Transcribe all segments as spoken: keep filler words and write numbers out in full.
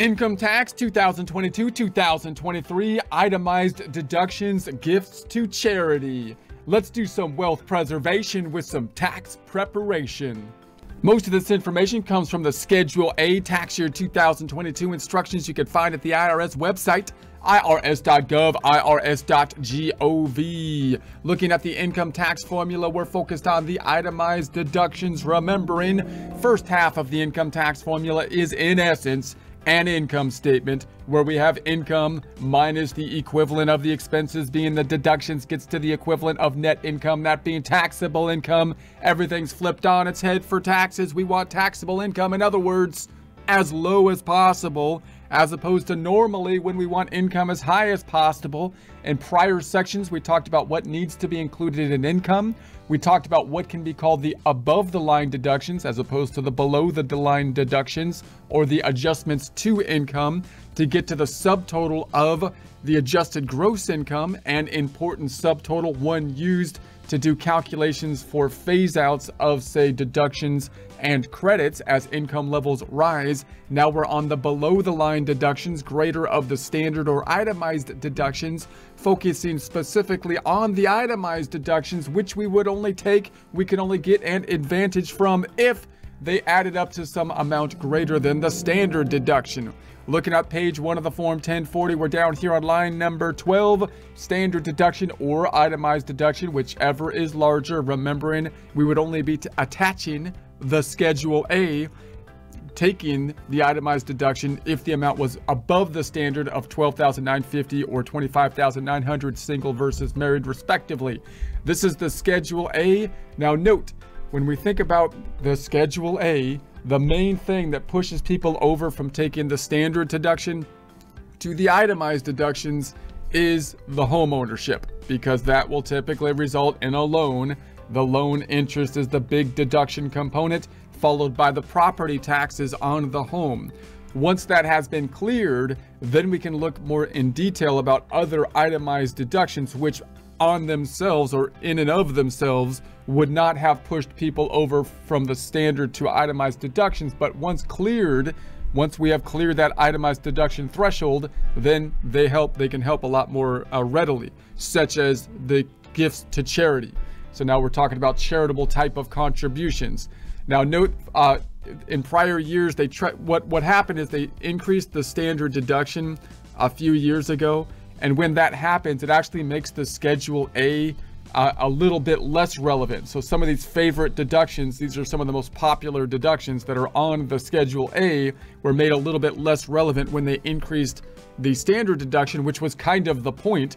Income tax two thousand twenty-two to two thousand twenty-three, itemized deductions, gifts to charity. Let's do some wealth preservation with some tax preparation. Most of this information comes from the Schedule A tax year two thousand twenty-two instructions you can find at the I R S website, I R S dot gov, I R S dot gov. Looking at the income tax formula, we're focused on the itemized deductions, remembering first half of the income tax formula is in essence an income statement where we have income minus the equivalent of the expenses being the deductions gets to the equivalent of net income, that being taxable income. Everything's flipped on its head for taxes. We want taxable income, in other words, as low as possible, as opposed to normally when we want income as high as possible. In prior sections, we talked about what needs to be included in income. We talked about what can be called the above-the-line deductions as opposed to the below-the-line deductions, or the adjustments to income to get to the subtotal of the adjusted gross income, an important subtotal, one used to do calculations for phase-outs of, say, deductions and credits as income levels rise. Now we're on the below-the-line deductions, greater of the standard or itemized deductions, focusing specifically on the itemized deductions, which we would only take, we can only get an advantage from if they added up to some amount greater than the standard deduction. Looking at page one of the Form ten forty, we're down here on line number twelve, standard deduction or itemized deduction, whichever is larger, remembering we would only be attaching the Schedule A, taking the itemized deduction if the amount was above the standard of twelve thousand nine hundred fifty dollars or twenty-five thousand nine hundred dollars, single versus married respectively. This is the Schedule A. Now note, when we think about the Schedule A, the main thing that pushes people over from taking the standard deduction to the itemized deductions is the home ownership, because that will typically result in a loan. The loan interest is the big deduction component, followed by the property taxes on the home. Once that has been cleared, then we can look more in detail about other itemized deductions, which on themselves or in and of themselves would not have pushed people over from the standard to itemized deductions. But once cleared, once we have cleared that itemized deduction threshold, then they help, they can help a lot more uh, readily, such as the gifts to charity. So now we're talking about charitable type of contributions. Now note, uh, in prior years, they try, what, what happened is they increased the standard deduction a few years ago. And when that happens, it actually makes the Schedule A uh, a little bit less relevant. So some of these favorite deductions, these are some of the most popular deductions that are on the Schedule A, were made a little bit less relevant when they increased the standard deduction, which was kind of the point,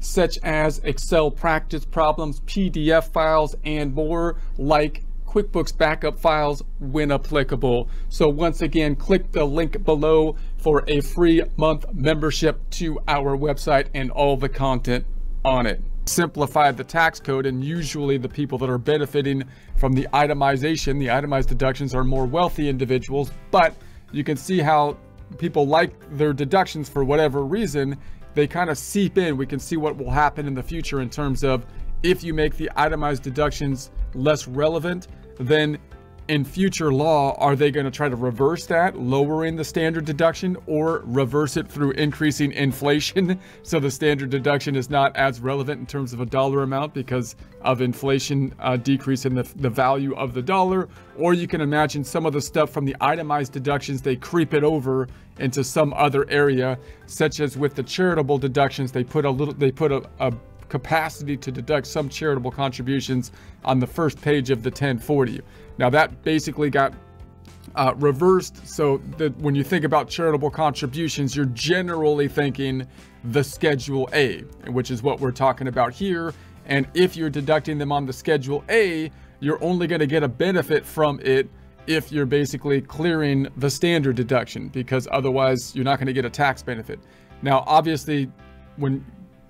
such as Excel practice problems, P D F files, and more, like QuickBooks backup files when applicable. So once again, click the link below for a free month membership to our website and all the content on it. Simplified the tax code, and usually the people that are benefiting from the itemization, the itemized deductions, are more wealthy individuals, but you can see how people like their deductions for whatever reason. They kind of seep in. We can see what will happen in the future in terms of if you make the itemized deductions less relevant, then in future law, are they going to try to reverse that, lowering the standard deduction, or reverse it through increasing inflation? So the standard deduction is not as relevant in terms of a dollar amount because of inflation uh, decrease in the, the value of the dollar. Or you can imagine some of the stuff from the itemized deductions, they creep it over into some other area, such as with the charitable deductions, they put a little, they put a, a capacity to deduct some charitable contributions on the first page of the ten forty. Now that basically got uh, reversed, so that when you think about charitable contributions, you're generally thinking the Schedule A, which is what we're talking about here. And if you're deducting them on the Schedule A, you're only going to get a benefit from it if you're basically clearing the standard deduction, because otherwise you're not going to get a tax benefit. Now obviously, when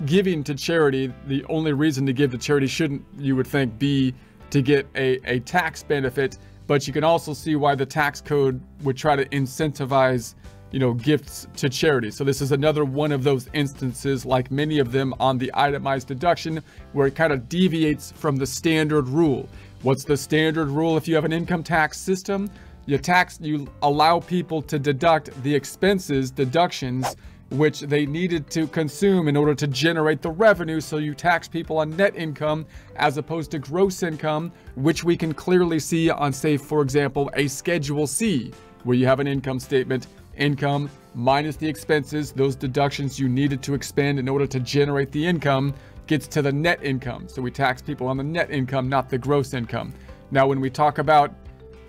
giving to charity, the only reason to give to charity shouldn't, you would think, be to get a, a tax benefit, but you can also see why the tax code would try to incentivize, you know, gifts to charity. So this is another one of those instances, like many of them on the itemized deduction, where it kind of deviates from the standard rule. What's the standard rule? If you have an income tax system, you tax, you allow people to deduct the expenses, deductions, which they needed to consume in order to generate the revenue. So you tax people on net income as opposed to gross income, which we can clearly see on, say, for example, a Schedule C, where you have an income statement, income minus the expenses, those deductions you needed to expend in order to generate the income, gets to the net income. So we tax people on the net income, not the gross income. Now, when we talk about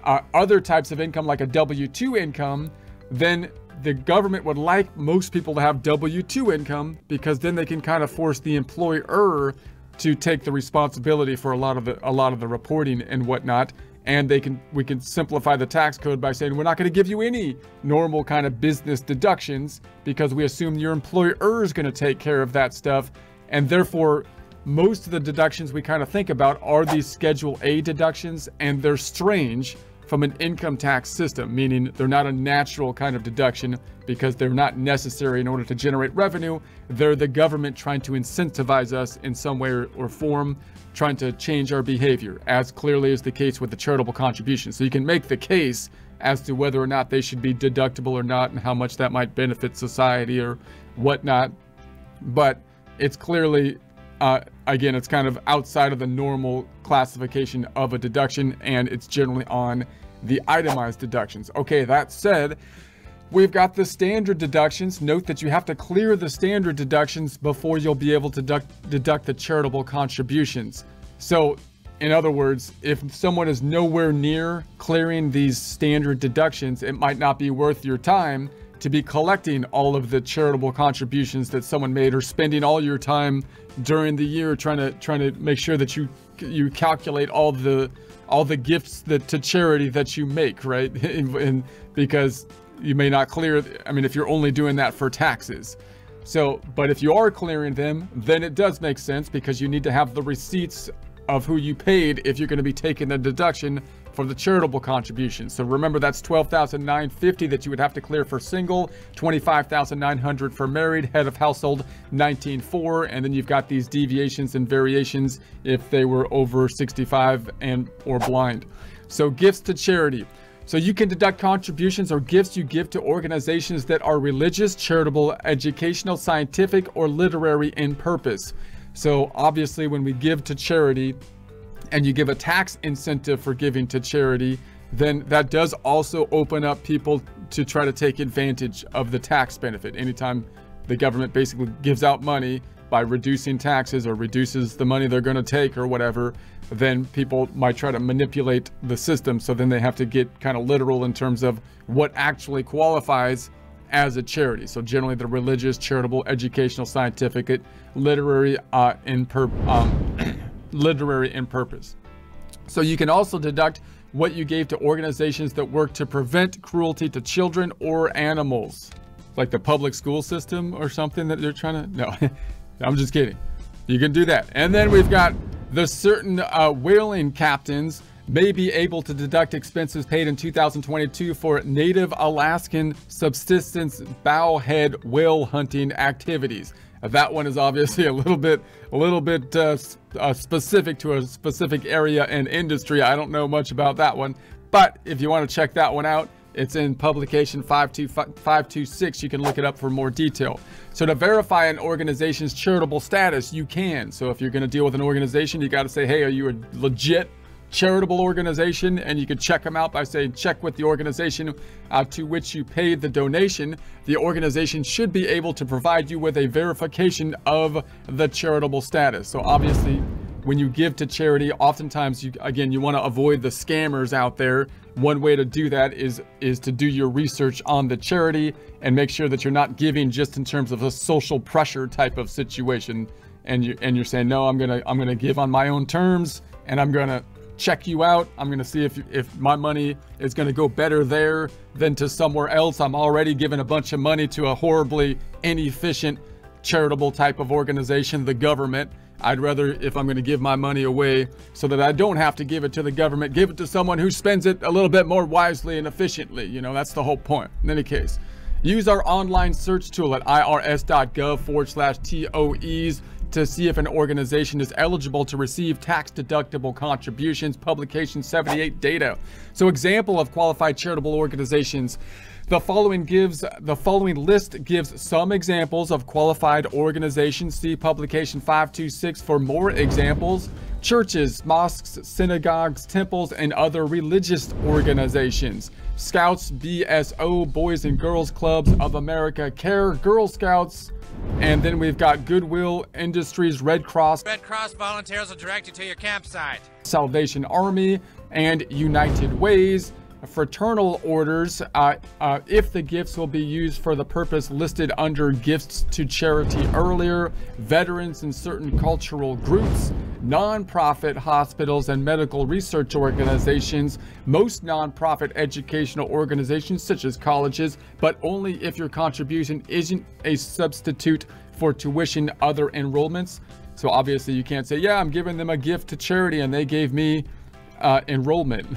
uh, other types of income, like a W two income, then the government would like most people to have W two income, because then they can kind of force the employer to take the responsibility for a lot of the, a lot of the reporting and whatnot. And they can, we can simplify the tax code by saying, we're not going to give you any normal kind of business deductions, because we assume your employer is going to take care of that stuff. And therefore, most of the deductions we kind of think about are these Schedule A deductions, and they're strange from an income tax system, meaning they're not a natural kind of deduction because they're not necessary in order to generate revenue. They're the government trying to incentivize us in some way or form, trying to change our behavior, as clearly is the case with the charitable contribution. So you can make the case as to whether or not they should be deductible or not, and how much that might benefit society or whatnot. But it's clearly, uh, again, it's kind of outside of the normal classification of a deduction, and it's generally on the itemized deductions. Okay, that said, we've got the standard deductions. Note that you have to clear the standard deductions before you'll be able to deduct, deduct the charitable contributions. So in other words, if someone is nowhere near clearing these standard deductions, it might not be worth your time to be collecting all of the charitable contributions that someone made, or spending all your time during the year trying to trying to make sure that you you calculate all the all the gifts that to charity that you make, right? and, and because you may not clear, I mean, if you're only doing that for taxes. So, but if you are clearing them, then it does make sense, because you need to have the receipts of who you paid if you're going to be taking the deduction for the charitable contribution. So remember, that's twelve thousand nine hundred fifty dollars that you would have to clear for single, twenty-five thousand nine hundred dollars for married, head of household, nineteen thousand four hundred dollars, and then you've got these deviations and variations if they were over sixty-five and or blind. So gifts to charity. So you can deduct contributions or gifts you give to organizations that are religious, charitable, educational, scientific, or literary in purpose. So obviously, when we give to charity, and you give a tax incentive for giving to charity, then that does also open up people to try to take advantage of the tax benefit. Anytime the government basically gives out money by reducing taxes or reduces the money they're going to take or whatever, then people might try to manipulate the system. So then they have to get kind of literal in terms of what actually qualifies as a charity. So generally, the religious, charitable, educational, scientific, literary, uh, in per, um, literary in purpose. So you can also deduct what you gave to organizations that work to prevent cruelty to children or animals, like the public school system or something that they're trying to, no, I'm just kidding. You can do that. And then we've got the certain uh, whaling captains may be able to deduct expenses paid in two thousand twenty-two for native Alaskan subsistence bowhead whale hunting activities. That one is obviously a little bit, a little bit uh, uh, specific to a specific area and industry. I don't know much about that one, but if you want to check that one out, it's in Publication five twenty-five, five twenty-six. You can look it up for more detail. So to verify an organization's charitable status, you can. So if you're going to deal with an organization, you got to say, hey, are you a legit charitable organization? And you can check them out by saying, check with the organization uh, to which you paid the donation. The organization should be able to provide you with a verification of the charitable status. So obviously, when you give to charity, oftentimes you, again, you want to avoid the scammers out there. One way to do that is is to do your research on the charity and make sure that you're not giving just in terms of a social pressure type of situation, and you and you're saying, no, I'm gonna I'm gonna give on my own terms, and I'm gonna check you out. I'm going to see if, if my money is going to go better there than to somewhere else. I'm already giving a bunch of money to a horribly inefficient charitable type of organization, the government. I'd rather, if I'm going to give my money away so that I don't have to give it to the government, give it to someone who spends it a little bit more wisely and efficiently. You know, that's the whole point. In any case, use our online search tool at I R S dot gov forward slash T O Es to see if an organization is eligible to receive tax-deductible contributions, Publication seventy-eight data. So example of qualified charitable organizations. The following gives the following list gives some examples of qualified organizations. See Publication five two six for more examples. Churches, mosques, synagogues, temples, and other religious organizations. Scouts, B S O, Boys and Girls Clubs of America, CARE, Girl Scouts, and then we've got Goodwill Industries, Red Cross. Red Cross volunteers will direct you to your campsite. Salvation Army and United Ways. Fraternal orders uh, uh, if the gifts will be used for the purpose listed under gifts to charity earlier, veterans in certain cultural groups, nonprofit hospitals and medical research organizations, most nonprofit educational organizations such as colleges, but only if your contribution isn't a substitute for tuition, other enrollments. So obviously you can't say, yeah, I'm giving them a gift to charity and they gave me uh, enrollment.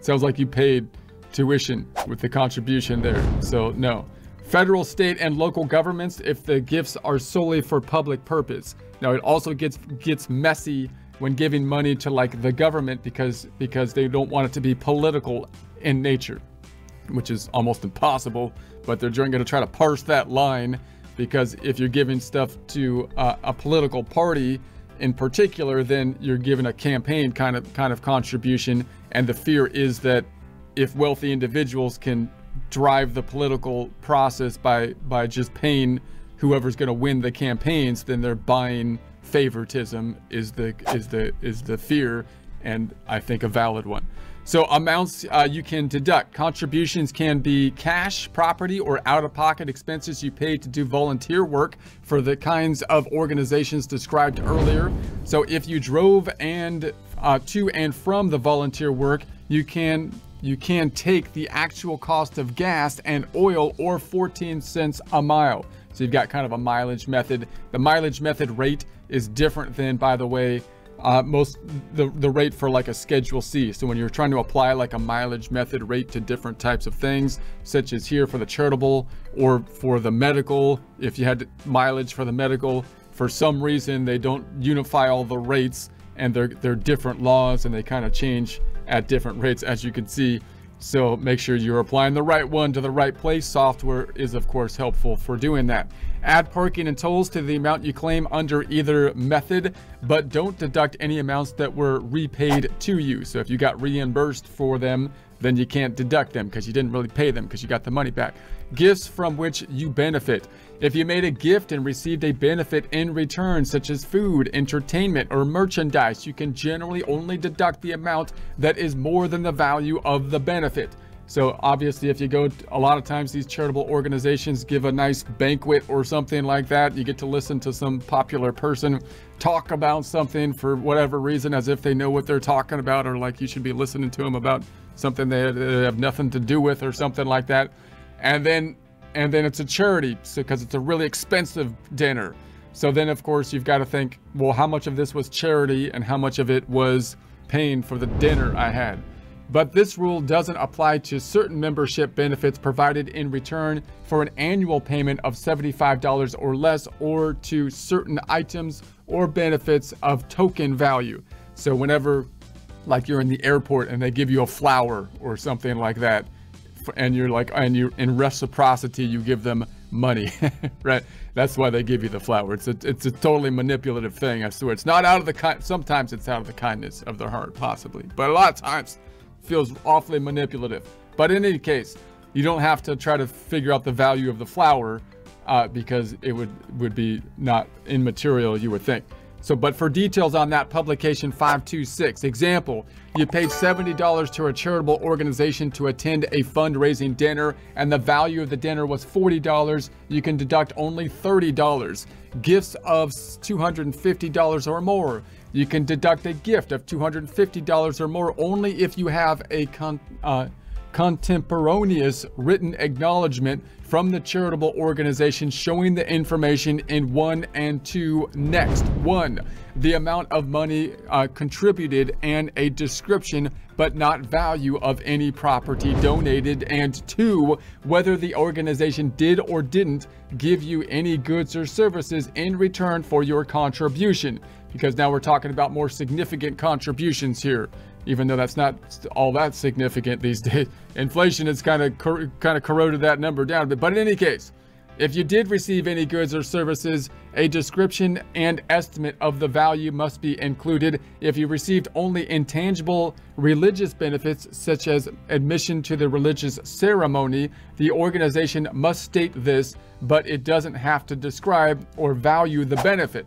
Sounds like you paid tuition with the contribution there, so no. Federal, state, and local governments if the gifts are solely for public purpose. Now it also gets gets messy when giving money to like the government because because they don't want it to be political in nature, which is almost impossible, but they're going to try to parse that line, because if you're giving stuff to uh, a political party in particular, then you're given a campaign kind of kind of contribution, and the fear is that if wealthy individuals can drive the political process by by just paying whoever's going to win the campaigns, then they're buying favoritism is the is the is the fear, and I think a valid one. So amounts uh, you can deduct. Contributions can be cash, property, or out-of-pocket expenses you pay to do volunteer work for the kinds of organizations described earlier. So if you drove and uh, to and from the volunteer work, you can you can take the actual cost of gas and oil, or fourteen cents a mile. So you've got kind of a mileage method. The mileage method rate is different than, by the way, Uh, most the, the rate for like a Schedule C. So when you're trying to apply like a mileage method rate to different types of things, such as here for the charitable or for the medical, if you had mileage for the medical, for some reason they don't unify all the rates, and they're, they're different laws and they kind of change at different rates, as you can see. So make sure you're applying the right one to the right place. Software is of course helpful for doing that. Add parking and tolls to the amount you claim under either method, but don't deduct any amounts that were repaid to you. So if you got reimbursed for them, then you can't deduct them because you didn't really pay them, because you got the money back. Gifts from which you benefit. If you made a gift and received a benefit in return, such as food, entertainment, or merchandise, you can generally only deduct the amount that is more than the value of the benefit. So obviously if you go, a lot of times these charitable organizations give a nice banquet or something like that. You get to listen to some popular person talk about something for whatever reason, as if they know what they're talking about, or like you should be listening to them about something they have nothing to do with or something like that. And then and then it's a charity, so because it's a really expensive dinner. So then of course you've got to think, well, how much of this was charity and how much of it was paying for the dinner I had? But this rule doesn't apply to certain membership benefits provided in return for an annual payment of seventy-five dollars or less, or to certain items or benefits of token value. So whenever like you're in the airport and they give you a flower or something like that, and you're like, and you, in reciprocity, you give them money, right? That's why they give you the flower. It's a, it's a totally manipulative thing. I swear, it's not out of the kind. Sometimes it's out of the kindness of their heart, possibly, but a lot of times feels awfully manipulative. But in any case, you don't have to try to figure out the value of the flower uh, because it would would be not immaterial, you would think. So, but for details on that, Publication five two six. Example, you paid seventy dollars to a charitable organization to attend a fundraising dinner, and the value of the dinner was forty dollars. You can deduct only thirty dollars. Gifts of two hundred fifty dollars or more. You can deduct a gift of two hundred fifty dollars or more only if you have a con uh, contemporaneous written acknowledgement from the charitable organization showing the information in one and two. Next, one, the amount of money uh, contributed and a description but not value of any property donated, and two, whether the organization did or didn't give you any goods or services in return for your contribution, because now we're talking about more significant contributions here, even though that's not all that significant these days. Inflation has kind of kind of corroded that number down a bit. But in any case, if you did receive any goods or services, a description and estimate of the value must be included. If you received only intangible religious benefits, such as admission to the religious ceremony, the organization must state this, but it doesn't have to describe or value the benefit.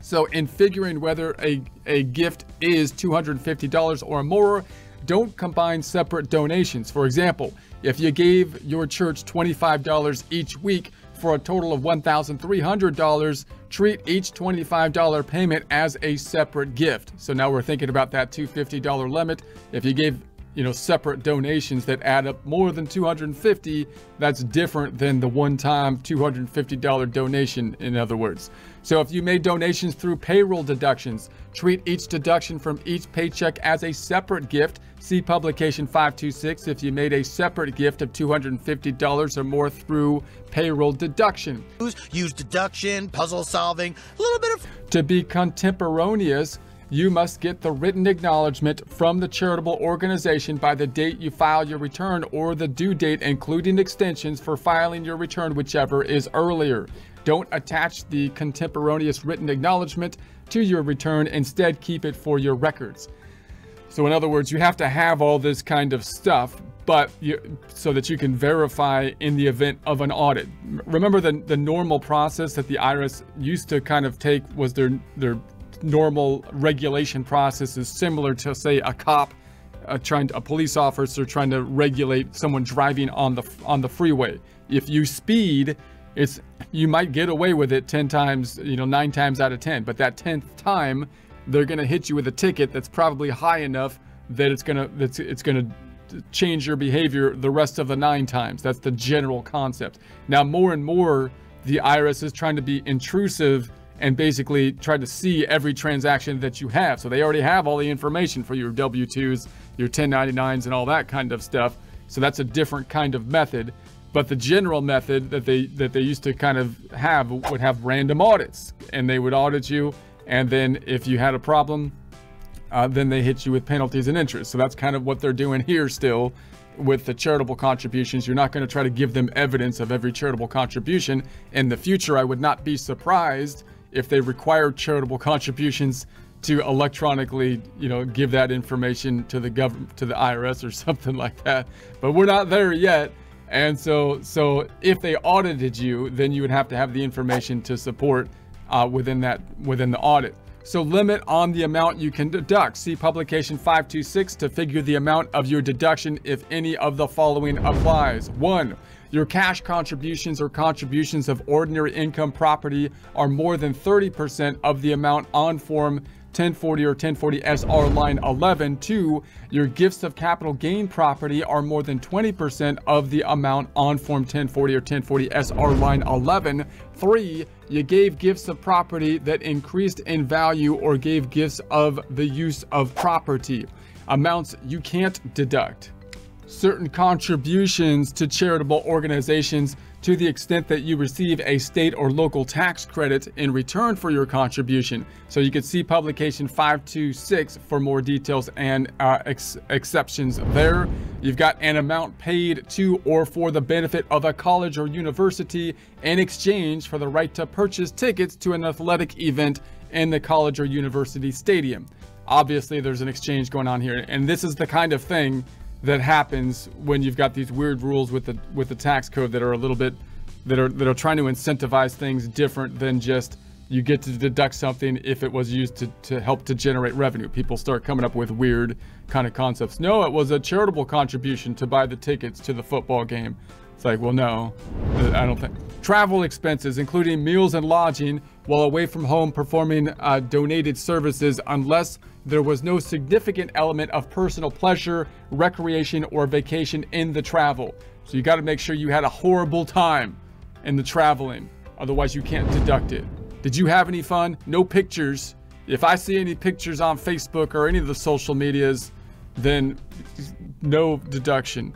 So in figuring whether a, a gift is two hundred fifty dollars or more, don't combine separate donations. For example, if you gave your church twenty-five dollars each week for a total of one thousand three hundred dollars, treat each twenty-five dollar payment as a separate gift. So now we're thinking about that two hundred fifty dollar limit. If you gave, you know, separate donations that add up more than two hundred fifty dollars, that's different than the one-time two hundred fifty dollar donation, in other words. So if you made donations through payroll deductions, treat each deduction from each paycheck as a separate gift. See Publication five two six if you made a separate gift of two hundred fifty dollars or more through payroll deduction. Use deduction, puzzle solving, a little bit of... To be contemporaneous, you must get the written acknowledgement from the charitable organization by the date you file your return or the due date, including extensions for filing your return, whichever is earlier. Don't attach the contemporaneous written acknowledgement to your return. Instead, keep it for your records. So in other words, you have to have all this kind of stuff, but you, so that you can verify in the event of an audit. Remember the, the normal process that the I R S used to kind of take was their, their normal regulation process is similar to, say, a cop uh, trying to, a police officer trying to regulate someone driving on the on the freeway. If you speed, it's you might get away with it ten times, you know, nine times out of ten, but that tenth time they're going to hit you with a ticket that's probably high enough that it's going to that's it's going to change your behavior the rest of the nine times. That's the general concept. Now, more and more, the I R S is trying to be intrusive and basically try to see every transaction that you have. So they already have all the information for your W twos, your ten ninety-nines, and all that kind of stuff. So that's a different kind of method. But the general method that they that they used to kind of have would have random audits, and they would audit you, and then if you had a problem, uh, then they hit you with penalties and interest. So that's kind of what they're doing here still with the charitable contributions. You're not going to try to give them evidence of every charitable contribution. In the future, I would not be surprised if they require charitable contributions to electronically, you know, give that information to the government, to the I R S or something like that. But we're not there yet. And so, so if they audited you, then you would have to have the information to support uh, within that, within the audit. So limit on the amount you can deduct. See Publication five two six to figure the amount of your deduction if any of the following applies. One, your cash contributions or contributions of ordinary income property are more than thirty percent of the amount on Form ten forty or ten forty S R line eleven. Two, your gifts of capital gain property are more than twenty percent of the amount on Form ten forty or ten forty S R line eleven. Three, you gave gifts of property that increased in value or gave gifts of the use of property. Amounts you can't deduct. Certain contributions to charitable organizations to the extent that you receive a state or local tax credit in return for your contribution. So you can see Publication five two six for more details and uh, ex exceptions there. You've got an amount paid to or for the benefit of a college or university in exchange for the right to purchase tickets to an athletic event in the college or university stadium. Obviously, there's an exchange going on here, and this is the kind of thing that happens when you've got these weird rules with the with the tax code that are a little bit that are that are trying to incentivize things different than just you get to deduct something if it was used to, to help to generate revenue. People start coming up with weird kind of concepts. No, it was a charitable contribution to buy the tickets to the football game. It's like, well, no, I don't think. Travel expenses, including meals and lodging while away from home performing uh, donated services, unless there was no significant element of personal pleasure, recreation, or vacation in the travel. So you got to make sure you had a horrible time in the traveling. Otherwise, you can't deduct it. Did you have any fun? No pictures. If I see any pictures on Facebook or any of the social medias, then no deduction.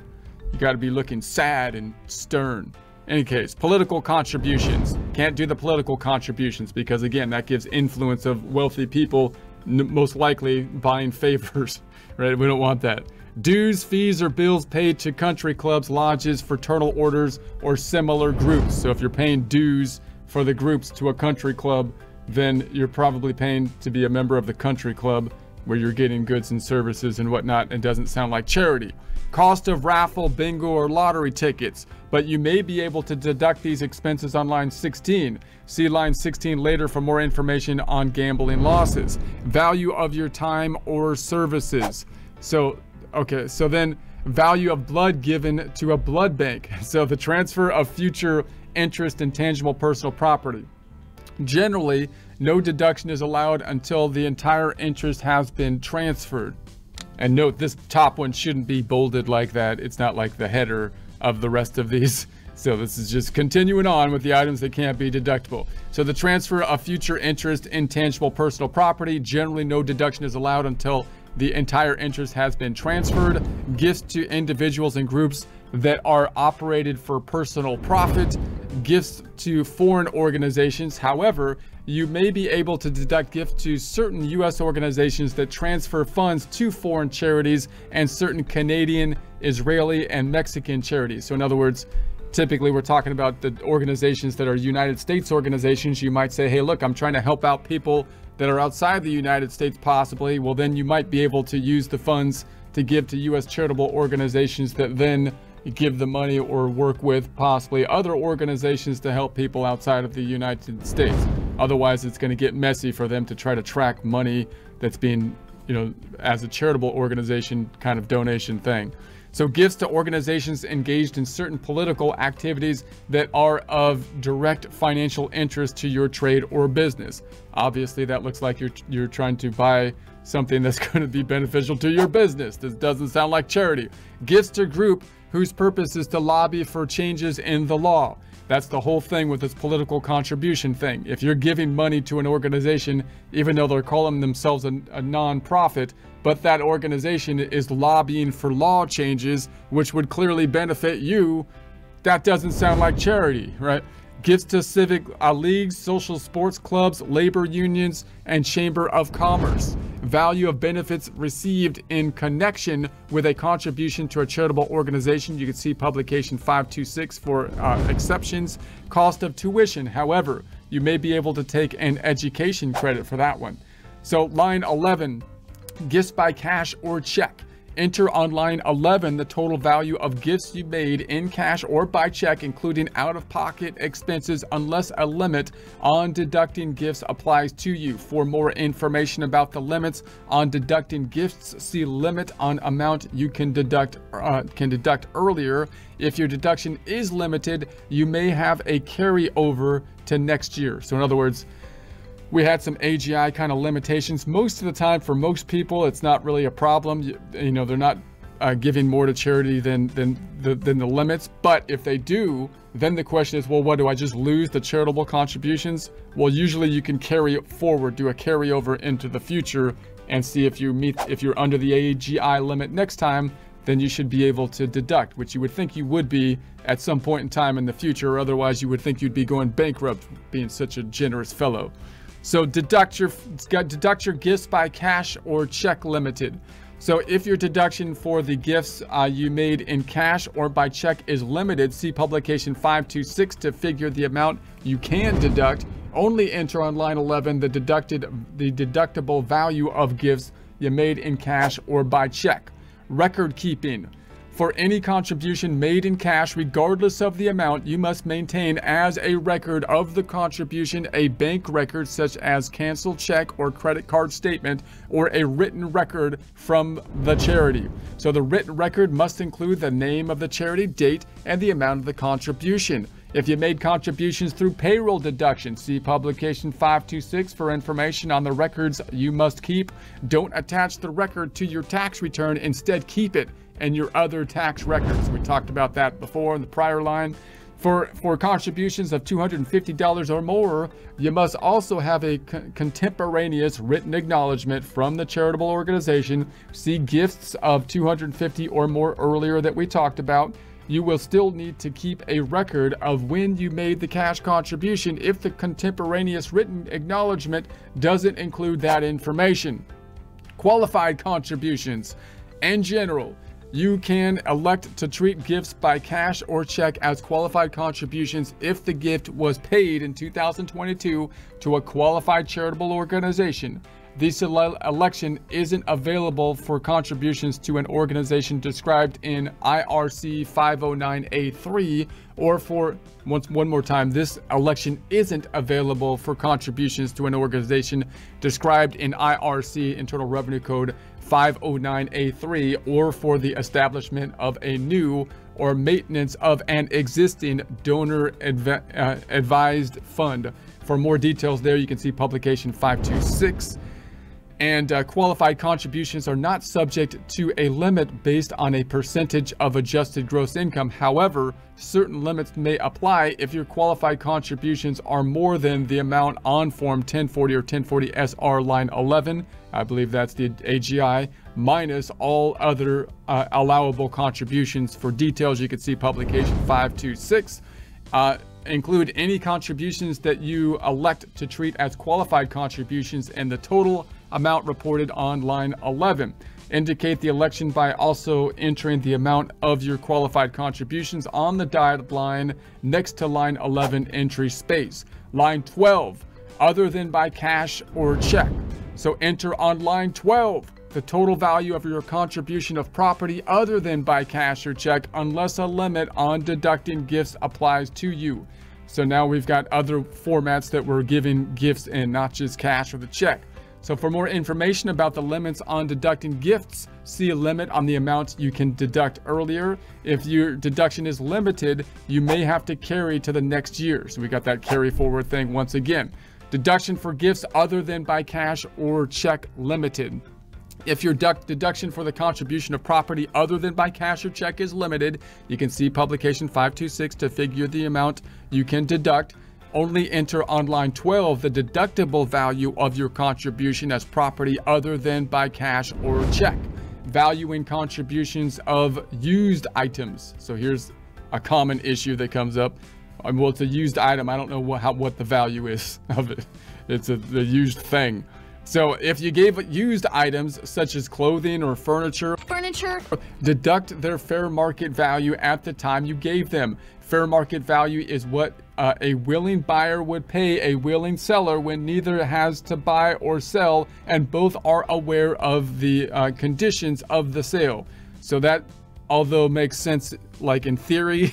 You got to be looking sad and stern. In any case, political contributions. Can't do the political contributions because, again, that gives influence of wealthy people, most likely buying favors, right? We don't want that. Dues, fees, or bills paid to country clubs, lodges, fraternal orders, or similar groups. So if you're paying dues for the groups to a country club, then you're probably paying to be a member of the country club where you're getting goods and services and whatnot, and doesn't sound like charity. Cost of raffle, bingo, or lottery tickets, but you may be able to deduct these expenses on line sixteen. See line sixteen later for more information on gambling losses. Value of your time or services. So, okay, so then value of blood given to a blood bank. So the transfer of future interest in tangible personal property. Generally, no deduction is allowed until the entire interest has been transferred. And note, this top one shouldn't be bolded like that. It's not like the header of the rest of these. So this is just continuing on with the items that can't be deductible. So the transfer of future interest in tangible personal property, generally no deduction is allowed until the entire interest has been transferred. Gifts to individuals and groups that are operated for personal profit. Gifts to foreign organizations. However, you may be able to deduct gifts to certain U S organizations that transfer funds to foreign charities and certain Canadian, Israeli, and Mexican charities. So in other words, typically we're talking about the organizations that are United States organizations. You might say, hey, look, I'm trying to help out people that are outside the United States possibly. Well, then you might be able to use the funds to give to U S charitable organizations that then give the money or work with possibly other organizations to help people outside of the United States. Otherwise, it's going to get messy for them to try to track money that's being, you know, as a charitable organization kind of donation thing. So gifts to organizations engaged in certain political activities that are of direct financial interest to your trade or business. Obviously, that looks like you're you're trying to buy something that's going to be beneficial to your business. This doesn't sound like charity. Gifts to group whose purpose is to lobby for changes in the law. That's the whole thing with this political contribution thing. If you're giving money to an organization, even though they're calling themselves a, a non-profit, but that organization is lobbying for law changes, which would clearly benefit you, that doesn't sound like charity, right? Gifts to civic uh, leagues, social sports clubs, labor unions, and chamber of commerce. Value of benefits received in connection with a contribution to a charitable organization. You can see publication five two six for uh, exceptions. Cost of tuition. However, you may be able to take an education credit for that one. So line eleven, gifts by cash or check. Enter on line eleven the total value of gifts you made in cash or by check, including out-of-pocket expenses, unless a limit on deducting gifts applies to you. For more information about the limits on deducting gifts, see limit on amount you can deduct uh, can deduct earlier. If your deduction is limited, you may have a carryover to next year. So in other words, we had some A G I kind of limitations. Most of the time, for most people, it's not really a problem. You, you know, they're not uh, giving more to charity than than the, than the limits. But if they do, then the question is, well, what do I just lose the charitable contributions? Well, usually you can carry it forward, do a carryover into the future, and see if you meet if you're under the A G I limit next time. Then you should be able to deduct, which you would think you would be at some point in time in the future, or otherwise you would think you'd be going bankrupt, being such a generous fellow. So deduct your deduct your gifts by cash or check limited. So if your deduction for the gifts uh, you made in cash or by check is limited, see publication five two six to figure the amount you can deduct. Only enter on line eleven the deducted the deductible value of gifts you made in cash or by check. Record keeping. For any contribution made in cash, regardless of the amount, you must maintain as a record of the contribution a bank record such as canceled check or credit card statement, or a written record from the charity. So the written record must include the name of the charity, date, and the amount of the contribution. If you made contributions through payroll deductions, see Publication five two six for information on the records you must keep. Don't attach the record to your tax return. Instead, keep it and your other tax records. We talked about that before in the prior line. For, for contributions of two hundred fifty dollars or more, you must also have a con contemporaneous written acknowledgement from the charitable organization. See gifts of two hundred fifty dollars or more earlier that we talked about. You will still need to keep a record of when you made the cash contribution if the contemporaneous written acknowledgement doesn't include that information. Qualified contributions and general. You can elect to treat gifts by cash or check as qualified contributions if the gift was paid in two thousand twenty-two to a qualified charitable organization. This election isn't available for contributions to an organization described in I R C five oh nine A three, or for, once one more time, this election isn't available for contributions to an organization described in I R C Internal Revenue Code five oh nine A three, or for the establishment of a new or maintenance of an existing donor adv uh, advised fund. For more details there, you can see Publication five two six. And uh, qualified contributions are not subject to a limit based on a percentage of adjusted gross income. However, certain limits may apply if your qualified contributions are more than the amount on Form ten forty or ten forty S R line eleven, I believe that's the A G I, minus all other uh, allowable contributions. For details, you can see Publication five two six. Uh, include any contributions that you elect to treat as qualified contributions and the total amount reported on line eleven. Indicate the election by also entering the amount of your qualified contributions on the dotted line next to line eleven entry space. Line twelve, other than by cash or check. So enter on line twelve the total value of your contribution of property other than by cash or check, unless a limit on deducting gifts applies to you. So now we've got other formats that we're giving gifts in, not just cash or the check. So for more information about the limits on deducting gifts, see a limit on the amounts you can deduct earlier. If your deduction is limited, you may have to carry to the next year. So we got that carry forward thing once again. Deduction for gifts other than by cash or check limited. If your deduction for the contribution of property other than by cash or check is limited, you can see Publication five two six to figure the amount you can deduct. Only enter on line twelve the deductible value of your contribution as property other than by cash or check. Value in contributions of used items. So here's a common issue that comes up. Well, it's a used item. I don't know what, how, what the value is of it. It's a, the used thing. So if you gave used items such as clothing or furniture, furniture, deduct their fair market value at the time you gave them. Fair market value is what uh, a willing buyer would pay a willing seller when neither has to buy or sell and both are aware of the uh, conditions of the sale. So that, although makes sense, like in theory,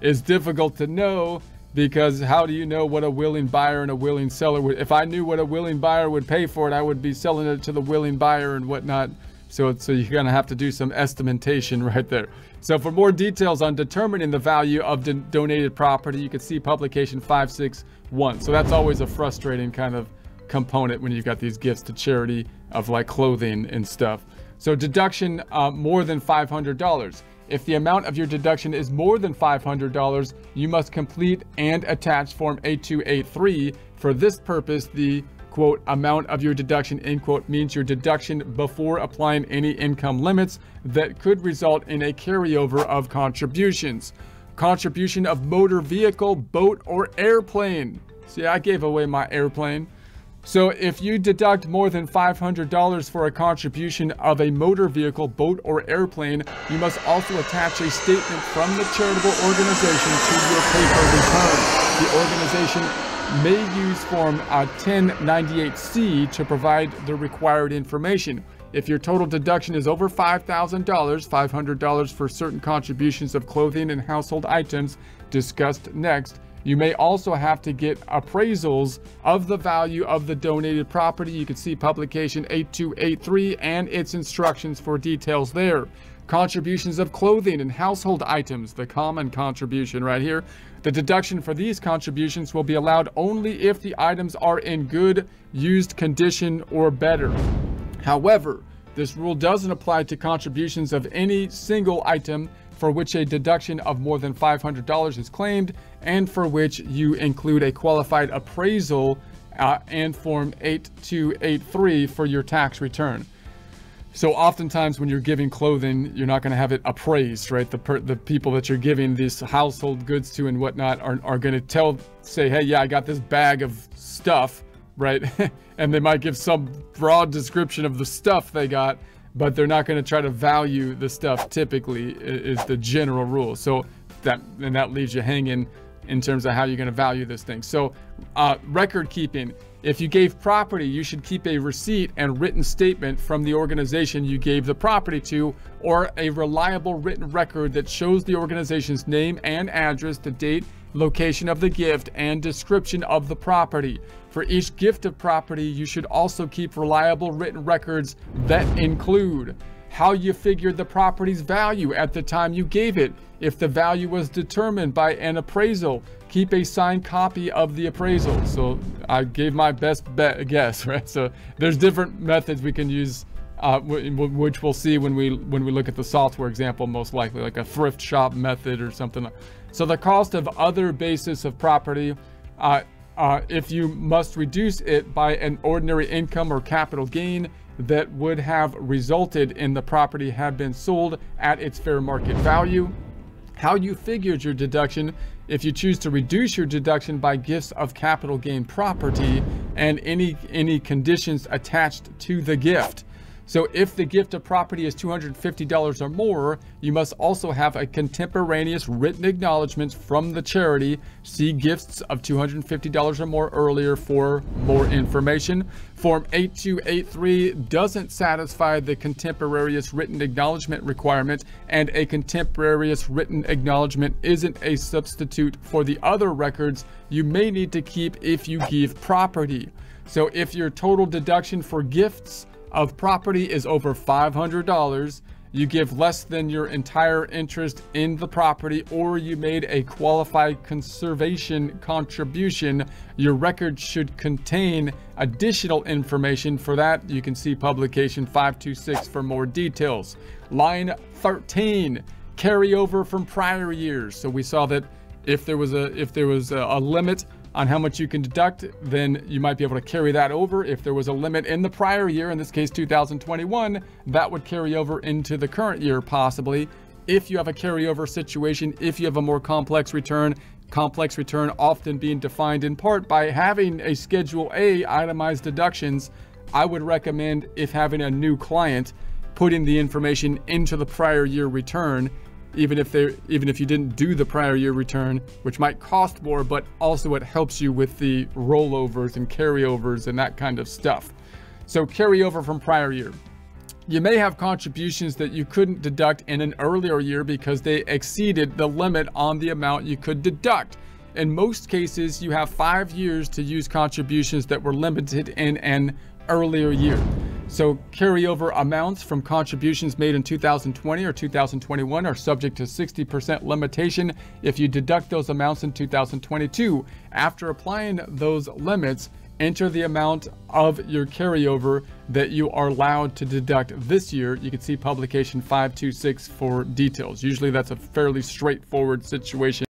is difficult to know. Because how do you know what a willing buyer and a willing seller would, if I knew what a willing buyer would pay for it, I would be selling it to the willing buyer and whatnot. So, so you're going to have to do some estimation right there. So for more details on determining the value of donated property, you can see Publication five six one. So that's always a frustrating kind of component when you've got these gifts to charity of like clothing and stuff. So deduction uh, more than five hundred dollars. If the amount of your deduction is more than five hundred dollars, you must complete and attach Form eighty-two eighty-three. For this purpose, the, quote, amount of your deduction, end quote, means your deduction before applying any income limits that could result in a carryover of contributions. Contribution of motor vehicle, boat, or airplane. See, I gave away my airplane. So if you deduct more than five hundred dollars for a contribution of a motor vehicle, boat, or airplane, you must also attach a statement from the charitable organization to your paper return. The organization may use Form uh, ten ninety-eight C to provide the required information. If your total deduction is over five thousand dollars, five hundred dollars for certain contributions of clothing and household items discussed next, You may also have to get appraisals of the value of the donated property. You can see Publication eight two eight three and its instructions for details there. Contributions of clothing and household items, the common contribution right here. The deduction for these contributions will be allowed only if the items are in good used condition or better. However, this rule doesn't apply to contributions of any single item for which a deduction of more than five hundred dollars is claimed and for which you include a qualified appraisal uh, and Form eight two eight three for your tax return. So oftentimes when you're giving clothing, you're not going to have it appraised, right? The, per the people that you're giving these household goods to and whatnot are, are going to tell, say, hey, yeah, I got this bag of stuff, right? And they might give some broad description of the stuff they got, but they're not going to try to value the stuff typically, is the general rule. So that, and that leaves you hanging in terms of how you're going to value this thing. So uh, record keeping. If you gave property, you should keep a receipt and written statement from the organization you gave the property to, or a reliable written record that shows the organization's name and address, the date, location of the gift, and description of the property. For each gift of property, you should also keep reliable written records that include how you figured the property's value at the time you gave it. If the value was determined by an appraisal, keep a signed copy of the appraisal. So I gave my best bet guess, right? So there's different methods we can use, uh, which we'll see when we when we look at the software example, most likely like a thrift shop method or something. So the cost of other basis of property, uh, uh, if you must reduce it by an ordinary income or capital gain that would have resulted in the property had been sold at its fair market value. How you figured your deduction if you choose to reduce your deduction by gifts of capital gain property, and any any conditions attached to the gift. So if the gift of property is two hundred fifty dollars or more, you must also have a contemporaneous written acknowledgement from the charity. See gifts of two hundred fifty dollars or more earlier for more information. Form eight two eight three doesn't satisfy the contemporaneous written acknowledgement requirement, and a contemporaneous written acknowledgement isn't a substitute for the other records you may need to keep if you give property. So if your total deduction for gifts of property is over five hundred dollars, you give less than your entire interest in the property, or you made a qualified conservation contribution, your record should contain additional information. For that, you can see Publication five two six for more details. Line thirteen, carryover from prior years. So we saw that if there was a if there was a, a limit on how much you can deduct, then you might be able to carry that over. If there was a limit in the prior year, in this case two thousand twenty-one, that would carry over into the current year possibly. If you have a carryover situation, if you have a more complex return, complex return often being defined in part by having a Schedule A itemized deductions, I would recommend, if having a new client, putting the information into the prior year return, even if they even if you didn't do the prior year return, which might cost more, but also it helps you with the rollovers and carryovers and that kind of stuff. So carryover from prior year. You may have contributions that you couldn't deduct in an earlier year because they exceeded the limit on the amount you could deduct. In most cases, you have five years to use contributions that were limited in an earlier year. So carryover amounts from contributions made in two thousand twenty or two thousand twenty-one are subject to sixty percent limitation if you deduct those amounts in two thousand twenty-two. After applying those limits, enter the amount of your carryover that you are allowed to deduct this year. You can see Publication five two six for details. Usually that's a fairly straightforward situation.